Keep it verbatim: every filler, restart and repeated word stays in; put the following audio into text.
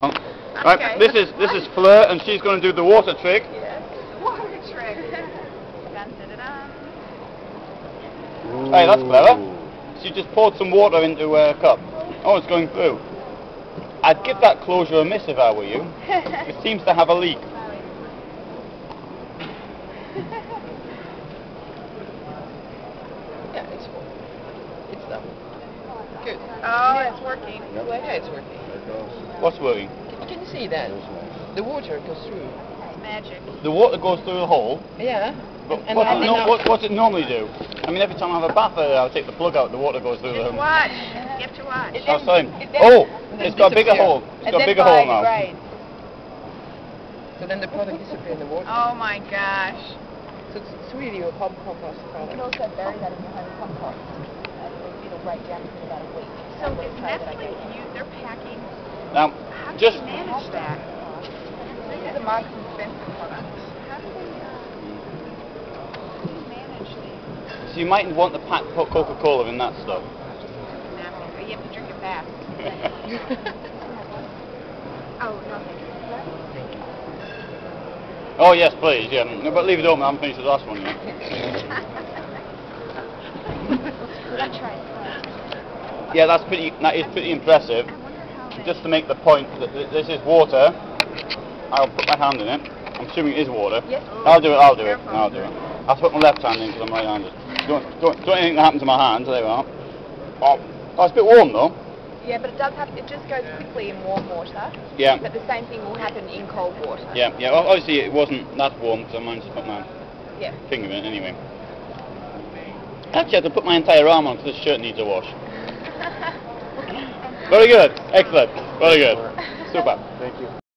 Right, okay. This is this is Fleur, and she's going to do the water trick. Yes, the water trick. Dun, dun, dun, dun. Hey, that's clever. She just poured some water into a cup. Oh, it's going through. I'd give that closure a miss if I were you. It seems to have a leak. Yeah, it's it's done. Good. Oh, it's working. Yeah, it's working. What's working? Can you see that? The water goes through. It's magic. The water goes through the hole? Yeah. But and what's, and it no, what, what's it normally do? I mean, every time I have a bath, I'll take the plug out, the water goes through the hole. Just watch. You have to watch. It oh, sorry. It oh, it's got a bigger hole. It's got a bigger hole now. Right. So then the product disappears in the water. Oh my gosh. So it's, it's really a home compost product. You can also bury that in the compost. It'll break down in about a week. So it's definitely you, they're packing. Now, just manage that. These are the Marks and Spencer products. How do we uh, manage these? So you mightn't want to pack Coca-Cola in that stuff. No, you have to drink it fast. Oh no, thank you. Oh yes, please. Yeah, no, but leave it open. I haven't finished the last one yet. That's right. Yeah, that's pretty. That is pretty impressive. Just to make the point that this is water, I'll put my hand in it. I'm assuming it is water. Yes. I'll do it, I'll do it, I'll do it. I'll put my left hand in because I'm right-handed. Don't, don't, don't anything happen to my hand, there we are. Oh, oh, it's a bit warm though. Yeah, but it does have, it just goes quickly in warm water. Yeah. But the same thing will happen in cold water. Yeah, yeah, well, obviously it wasn't that warm because I managed to put my yeah. finger in it anyway. Actually, I had to put my entire arm on because this shirt needs a wash. Very good. Excellent. Very good. Super. Thank you.